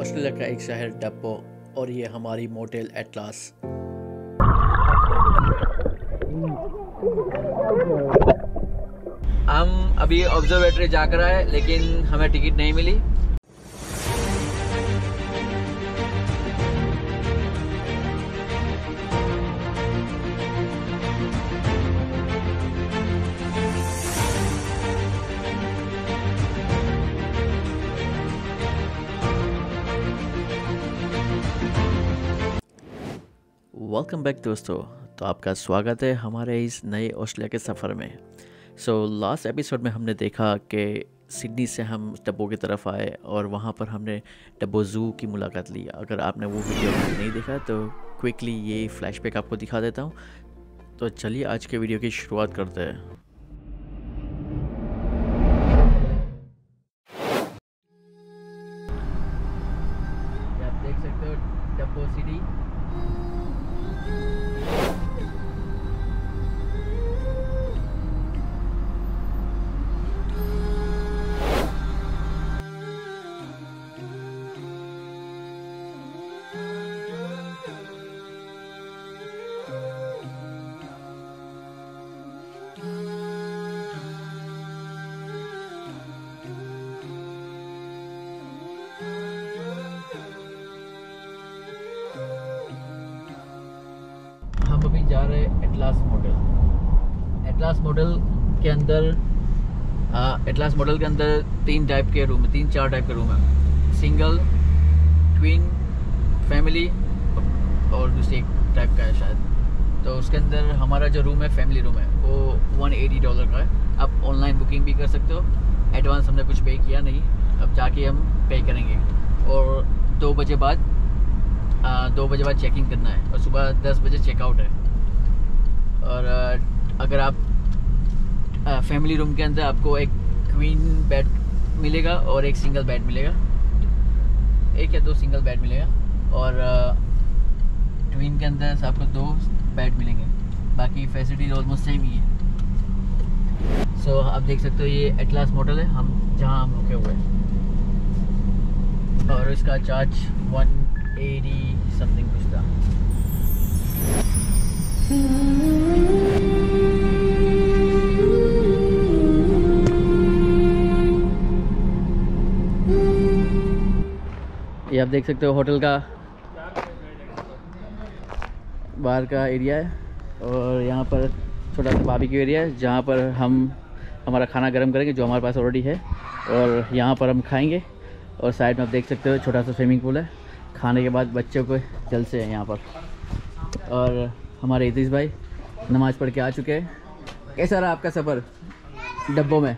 Australia का एक शहर डब्बो और ये हमारी मोटेल एटलास। हम अभी ऑब्जर्वेटरी जाकर आए लेकिन हमें टिकट नहीं मिली। वेलकम बैक दोस्तों, तो आपका स्वागत है हमारे इस नए ऑस्ट्रेलिया के सफ़र में। लास्ट एपिसोड में हमने देखा कि सिडनी से हम डब्बो की तरफ आए और वहाँ पर हमने डब्बो ज़ू की मुलाकात ली। अगर आपने वो वीडियो नहीं देखा तो क्विकली ये फ्लैशबैक आपको दिखा देता हूँ। तो चलिए आज के वीडियो की शुरुआत करते हैं। आप देख सकते हो डब्बो सिटी। जा रहे एटलास मॉडल के अंदर तीन चार टाइप के रूम है। सिंगल, ट्विन, फैमिली और दूसरी टाइप का है शायद। तो उसके अंदर हमारा जो रूम है फैमिली रूम है वो $180 का है। आप ऑनलाइन बुकिंग भी कर सकते हो। एडवांस हमने कुछ पे किया नहीं, अब जाके हम पे करेंगे। और 2 बजे बाद चेक इन करना है और सुबह 10 बजे चेकआउट है। और अगर आप फैमिली रूम के अंदर आपको एक क्वीन बेड मिलेगा और एक सिंगल बेड मिलेगा, एक या दो सिंगल बेड मिलेगा। और ट्विन के अंदर आपको 2 बेड मिलेंगे, बाकी फैसिलिटीज ऑलमोस्ट सेम ही है। आप देख सकते हो ये एटलास मॉडल है जहाँ हम रुके हुए हैं। और इसका चार्ज 180 समथिंग कुछ था। ये आप देख सकते हो होटल का बाहर का एरिया है और यहाँ पर छोटा सा बारबेक्यू एरिया है जहाँ पर हम हमारा खाना गर्म करेंगे जो हमारे पास ऑलरेडी है और यहाँ पर हम खाएंगे। और साइड में आप देख सकते हो छोटा सा स्विमिंग पूल है। खाने के बाद बच्चों को जलसे हैं यहाँ पर। और हमारे इतिश भाई नमाज़ पढ़ के आ चुके हैं। कैसा रहा आपका सफ़र डब्बो में?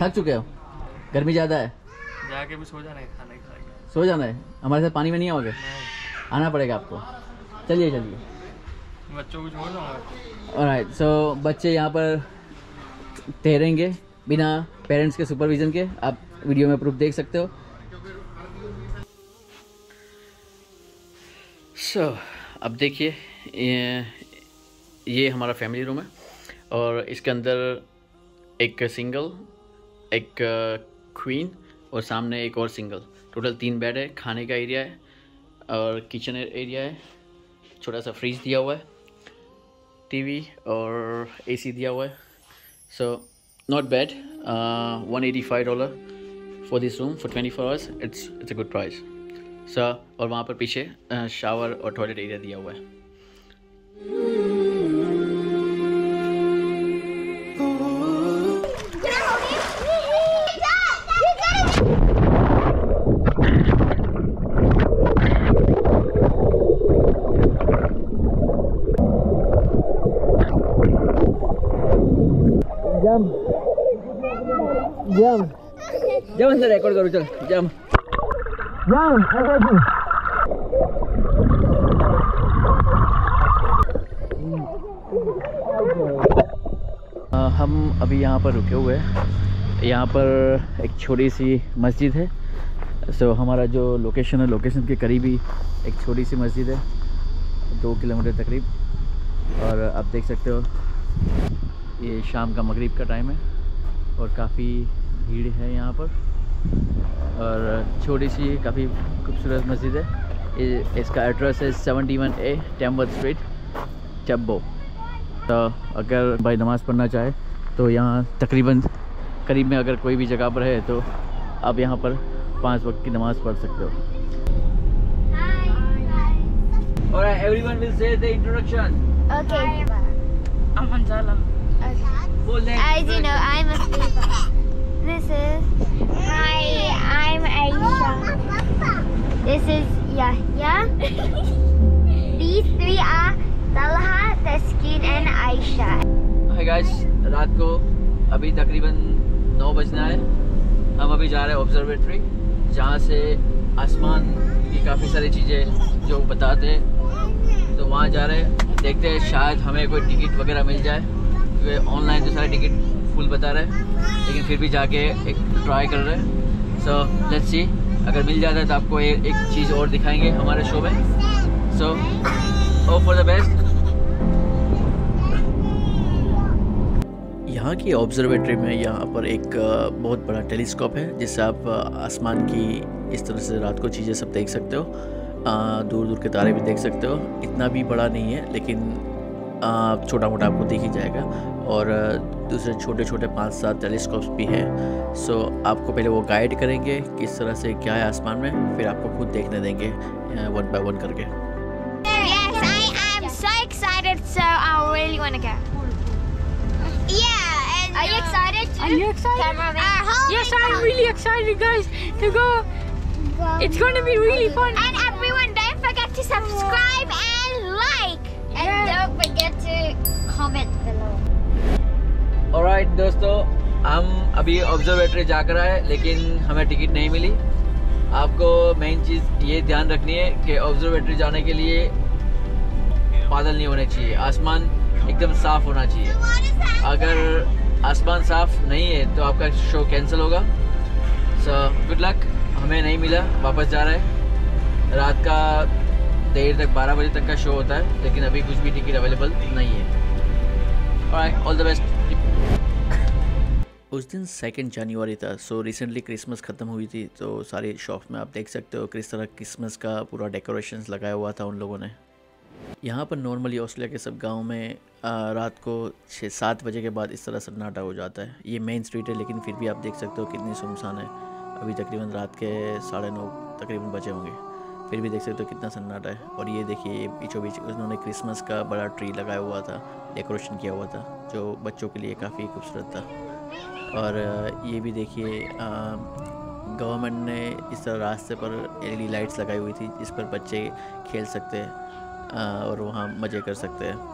थक चुके हो? गर्मी ज़्यादा है? जाके भी सो जाना है, खाना खाएंगे। सो जाना है? हमारे साथ पानी में नहीं आओगे? आना पड़ेगा आपको। चलिए बच्चों को छोड़ दूँगा। ऑलराइट, सो बच्चे यहाँ पर तैरेंगे बिना पेरेंट्स के सुपरविज़न के। आप वीडियो में प्रूफ देख सकते हो। अब देखिए ये हमारा फैमिली रूम है और इसके अंदर एक सिंगल, एक क्वीन और सामने एक और सिंगल, टोटल 3 बेड है। खाने का एरिया है और किचन एरिया है। छोटा सा फ्रिज दिया हुआ है, टीवी और एसी दिया हुआ है। So not bad. $185 for this room for 24 hours. It's a good price. और वहाँ पर पीछे शावर और टॉयलेट एरिया दिया हुआ है। जम से रिकॉर्ड करो, चल जम जम। हम अभी यहाँ पर रुके हुए हैं। यहाँ पर एक छोटी सी मस्जिद है। हमारा जो लोकेशन है, लोकेशन के करीब ही एक छोटी सी मस्जिद है, 2 किलोमीटर तकरीब। और आप देख सकते हो ये शाम का मगरिब का टाइम है और काफ़ी भीड़ है यहाँ पर। और छोटी सी काफ़ी खूबसूरत मस्जिद है। इसका एड्रेस है 71A टेम्पल स्ट्रीट डब्बो। तो अगर भाई नमाज़ पढ़ना चाहे तो यहाँ तकरीबन करीब में अगर कोई भी जगह पर है तो आप यहाँ पर 5 वक्त की नमाज़ पढ़ सकते हो। Alright, everyone will say the introduction. Okay. I'm Hanzala. Okay. As you know, I'm Astifa. This is... I'm Aisha. This is Yahya. These three are Talha, Taskin and Aisha. Hi guys, रात को अभी तकरीबन 9 बजना है। हम अभी जा रहे हैं ऑब्जर्वेटरी, जहाँ से आसमान की काफ़ी सारी चीज़ें जो बताते हैं, तो वहाँ जा रहे हैं। देखते हैं शायद हमें कोई टिकट वगैरह मिल जाए, क्योंकि ऑनलाइन तो सारे टिकट फुल बता रहे हैं, लेकिन फिर भी जाके एक ट्राई कर रहे हैं। सो लेट्स सी, अगर मिल जाता है तो आपको एक चीज़ और दिखाएंगे हमारे शो में। So hope for the best. यहाँ की ऑब्जर्वेटरी में यहाँ पर एक बहुत बड़ा टेलीस्कोप है, जिससे आप आसमान की इस तरह से रात को चीज़ें सब देख सकते हो, दूर दूर के तारे भी देख सकते हो। इतना भी बड़ा नहीं है, लेकिन छोटा मोटा आपको देख ही जाएगा। और दूसरे छोटे छोटे 5-7 टेलीस्कोप्स भी हैं। सो आपको पहले वो गाइड करेंगे किस तरह से क्या है आसमान में, फिर आपको खुद देखने देंगे 1 by 1 करके। Yes, I am so excited, so I really want to go. Yeah, and are you excited too? Are you excited? Yes, I'm really excited, guys, to go. It's going to be really fun. And everyone, don't forget to subscribe and like. And don't forget to comment below. Alright, दोस्तों, हम अभी observatory जाकर आए, लेकिन हमें ticket नहीं मिली। आपको main चीज़ ये ध्यान रखनी है कि ऑब्जर्वेटरी जाने के लिए बादल नहीं होने चाहिए, आसमान एकदम साफ होना चाहिए। अगर आसमान साफ नहीं है तो आपका शो कैंसिल होगा। So good luck. हमें नहीं मिला, वापस जा रहा है। रात का देर तक 12 बजे तक का शो होता है, लेकिन अभी कुछ भी टिकट अवेलेबल नहीं है। Alright, all the best. उस दिन 2 जनवरी था, सो रिसेंटली क्रिसमस ख़त्म हुई थी, तो सारे शॉप में आप देख सकते हो किस तरह क्रिसमस का पूरा डेकोरेशंस लगाया हुआ था उन लोगों ने। यहाँ पर नॉर्मली ऑस्ट्रेलिया के सब गाँव में रात को 6-7 बजे के बाद इस तरह सन्नाटा हो जाता है। ये मेन स्ट्रीट है, लेकिन फिर भी आप देख सकते हो कितनी सुनसान है। अभी तकरीबन रात के 9:30 तकरीबन बचे होंगे, फिर भी देख सकते हो कितना सन्नाटा है। और ये देखिए, बीचों बीच उन्होंने क्रिसमस का बड़ा ट्री लगाया हुआ था, डेकोरेशन किया हुआ था, जो बच्चों के लिए काफ़ी खूबसूरत था। और ये भी देखिए, गवर्नमेंट ने इस तरह रास्ते पर LED लाइट्स लगाई हुई थी, जिस पर बच्चे खेल सकते हैं और वहाँ मज़े कर सकते हैं।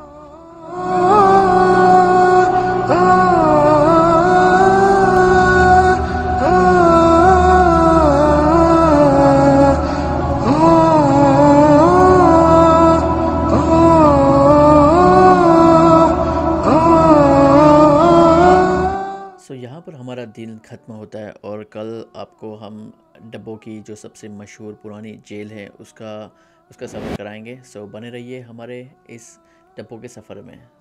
हमारा दिन ख़त्म होता है और कल आपको हम डब्बो की जो सबसे मशहूर पुरानी जेल है उसका सफ़र कराएंगे। सो बने रहिए हमारे इस डब्बो के सफ़र में।